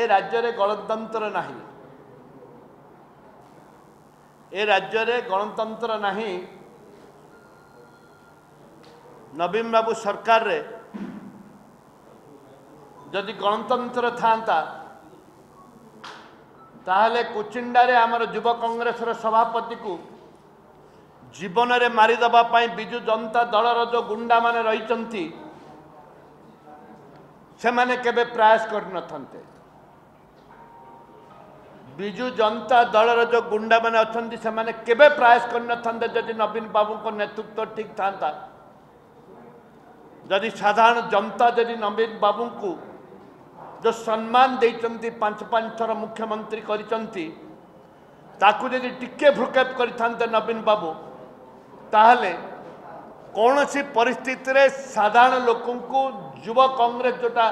ए राज्य रे गणतंत्र नाही, ए राज्य रे गणतंत्र नाही। नवीन बाबू सरकार रे जदि गणतंत्र थांता ताहले कोचिंडारे आमर युवा कांग्रेस सभापति को जीवन में मारिदेवा बिजु जनता दल जो गुंडा माने रही से माने केबे प्रयास कर न थांते। बिजु जनता दल जो गुंडा माने अछंती से माने केबे प्रयास कर न थांते जदि नवीन बाबू को नेतृत्व ठीक थांता, जदि साधारण जनता जदि नवीन बाबू को जो सम्मान देइचंती पांच थर मुख्यमंत्री करिचंती ताकु जदि टिके भ्रुकेप करिथांते नवीन बाबू ताहले कौन सी परिस्थिति रे साधारण लोकन को युवा कांग्रेस जोटा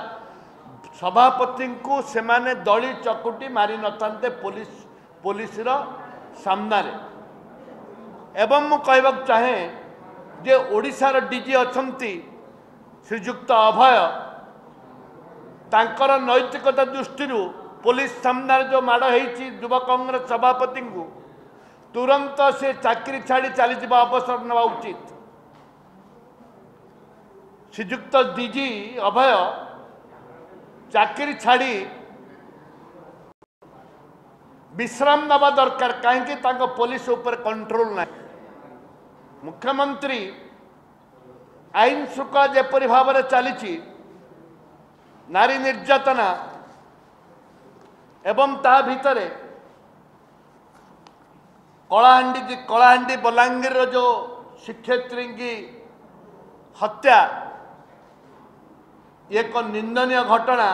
सभापति को सेमाने दली चकुटी मारी नथांते पुलिस रो सामना रे। एवं मु कहबाक चाहे जे ओडिसा रो डीजी अछंती श्रीजुक्त अभय तांकर नैतिकता दृष्टि पुलिस सामने जो माड़ होती युवा कांग्रेस सभापति को तुरंत से चाकरी छाड़ी चली जावा अवसर ना उचित। श्रीजुक्त डीजी अभय चाकरी छाड़ी विश्राम नवा दरकार, कहीं पुलिस उपर कंट्रोल ना। मुख्यमंत्री आईन सुका जेपरी भाव चली नारी निर्यातना एवं ता भितरे कलाहांडी बलांगीर जो शिक्षयित्री की हत्या एक निंदनीय घटना।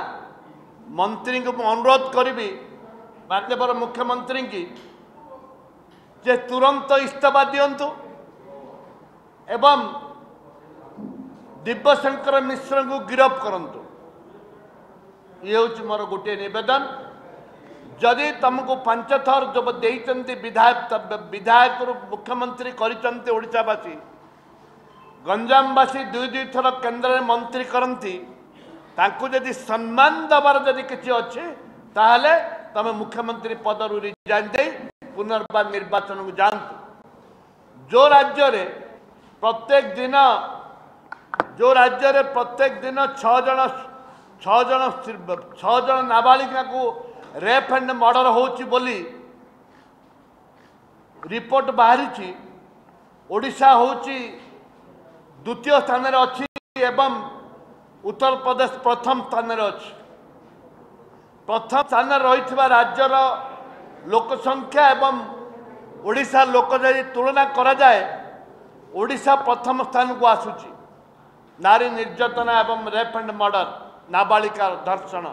मंत्री को अनुरोध करी माननीय मुख्यमंत्री की जे तुरंत इस्तीफा दियंतु एवं दिव्यशंकर मिश्र को गिरफ्त करंतु। ये हूँ मोर गोटे निवेदन। जदि तुमको पांच थर जब देती विधायक रू मुख्यमंत्री करवासी गंजामवासी दुई दुई थर केन्द्र मंत्री करती जदि सम्मान दबार जदि किसी अच्छे ताहले तमें मुख्यमंत्री पदरू रिजाइन दे पुनर्बार निर्वाचन को जातु। जो राज्य रे प्रत्येक दिन छः जन नाबालिका को रेप एंड मर्डर होची बोली रिपोर्ट बाहरी ओडिशा होची द्वितीय स्थान रे अछि एवं उत्तर प्रदेश प्रथम स्थान रे अछि। प्रथम स्थान रही राज्यर लोकसंख्या एवं ओडिशा लोक जदि तुलना करा जाए ओडिशा प्रथम स्थान को आसुची नारी निर्यातना एवं रेप एंड मर्डर नाबालिका धर्षण।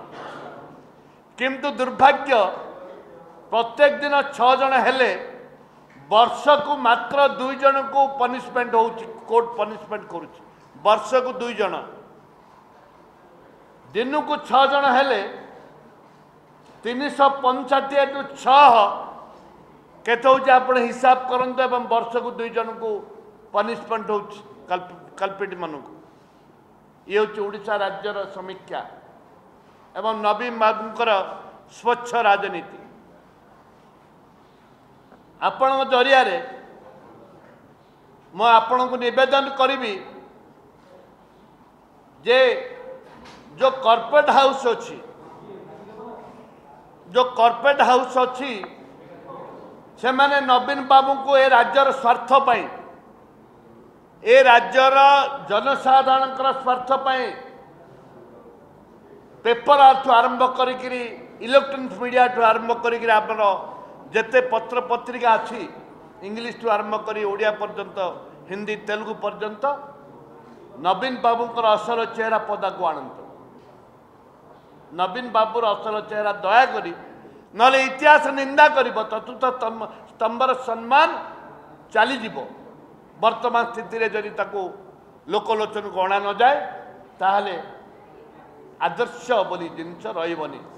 किंतु दुर्भाग्य प्रत्येक दिन छः जन हेले वर्ष को मात्र दुई जन को पनिशमेंट होउछि, कोर्ट पनिशमेंट करुछि वर्ष को दुई जन। दिन को छः जन हेले 365 टू छः केते होउछि आपण हिसाब करंतु एवं वर्ष को दुई जन को पनिशमेंट होउछि कल्पित मानकु। ये होउछि ओडिशा राज्यर समीक्षा एवं नवीन बाबूंकर स्वच्छ राजनीति। आपण जरिया मो आपण को निवेदन करी जे जो कॉर्पोरेट हाउस अच्छी से माने नवीन बाबू को ए राज्यर स्वार्थ पाई ए राज्यर जनसाधारण स्वार्थ पाई पेपर आठू आरंभ करी इलेक्ट्रोनिक्स मीडिया ठू आरंभ करी आमर जेते पत्र पत्रिका अच्छी इंग्लीश ठू आरंभ करी ओडिया पर्यंत हिंदी तेलुगु पर्यंत नवीन बाबूर असल चेहरा पदाक आणत। नवीन बाबूर असल चेहरा दया करी नले इतिहास निंदा कर चतुर्थ स्तंभर सम्मान चली जीव। वर्तमान स्थिति में जदि लोकलोचन को अणा न जाए ताहले आदर्श बोली जिन रही।